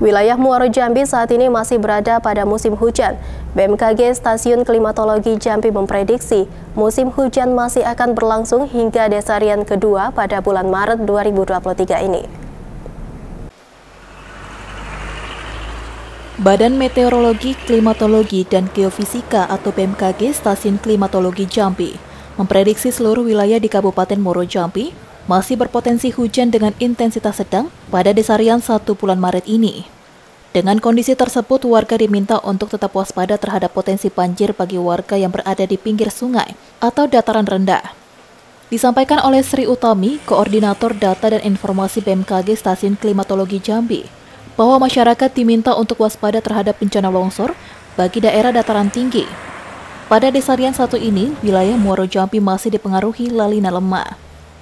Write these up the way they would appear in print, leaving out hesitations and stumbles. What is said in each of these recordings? Wilayah Muaro Jambi saat ini masih berada pada musim hujan. BMKG Stasiun Klimatologi Jambi memprediksi musim hujan masih akan berlangsung hingga desarian kedua pada bulan Maret 2023 ini. Badan Meteorologi, Klimatologi, dan Geofisika atau BMKG Stasiun Klimatologi Jambi memprediksi seluruh wilayah di Kabupaten Muaro Jambi masih berpotensi hujan dengan intensitas sedang pada desarian 1 bulan Maret ini. Dengan kondisi tersebut, warga diminta untuk tetap waspada terhadap potensi banjir bagi warga yang berada di pinggir sungai atau dataran rendah. Disampaikan oleh Sri Utami, Koordinator Data dan Informasi BMKG Stasiun Klimatologi Jambi, bahwa masyarakat diminta untuk waspada terhadap bencana longsor bagi daerah dataran tinggi. Pada desarian satu ini, wilayah Muaro Jambi masih dipengaruhi lalina lemah.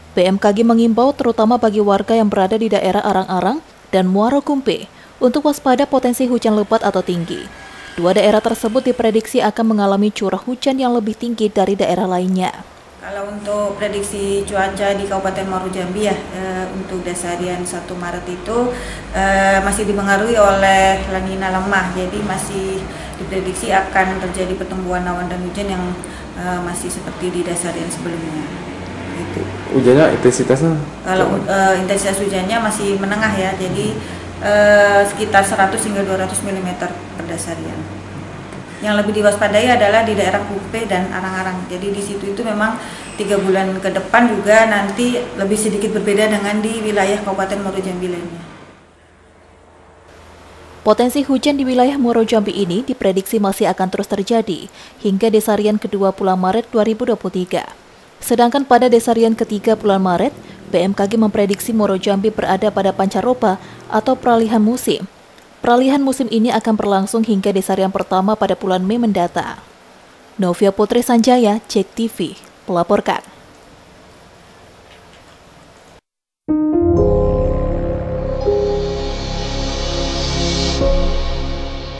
BMKG mengimbau terutama bagi warga yang berada di daerah Arang-Arang dan Muaro Kumpeh untuk waspada potensi hujan lebat atau tinggi. Dua daerah tersebut diprediksi akan mengalami curah hujan yang lebih tinggi dari daerah lainnya. Kalau untuk prediksi cuaca di Kabupaten Muaro Jambi ya, untuk dasarian 1 Maret itu masih dipengaruhi oleh La Niña lemah, jadi masih diprediksi akan terjadi pertumbuhan awan dan hujan yang masih seperti di dasarian sebelumnya. Gitu. Hujannya intensitasnya? Kalau intensitas hujannya masih menengah ya, jadi sekitar 100 hingga 200 mm per dasarian. Yang lebih diwaspadai adalah di daerah Kupé dan Arang-Arang. Jadi di situ itu memang 3 bulan ke depan juga nanti lebih sedikit berbeda dengan di wilayah Kabupaten Muaro Jambi lainnya. Potensi hujan di wilayah Muaro Jambi ini diprediksi masih akan terus terjadi hingga desarian kedua bulan Maret 2023. Sedangkan pada desarian ketiga bulan Maret, BMKG memprediksi Muaro Jambi berada pada Pancaropa atau peralihan musim. Peralihan musim ini akan berlangsung hingga desarian pertama pada bulan Mei mendatang. Novia Putri Sanjaya, JEK TV, melaporkan.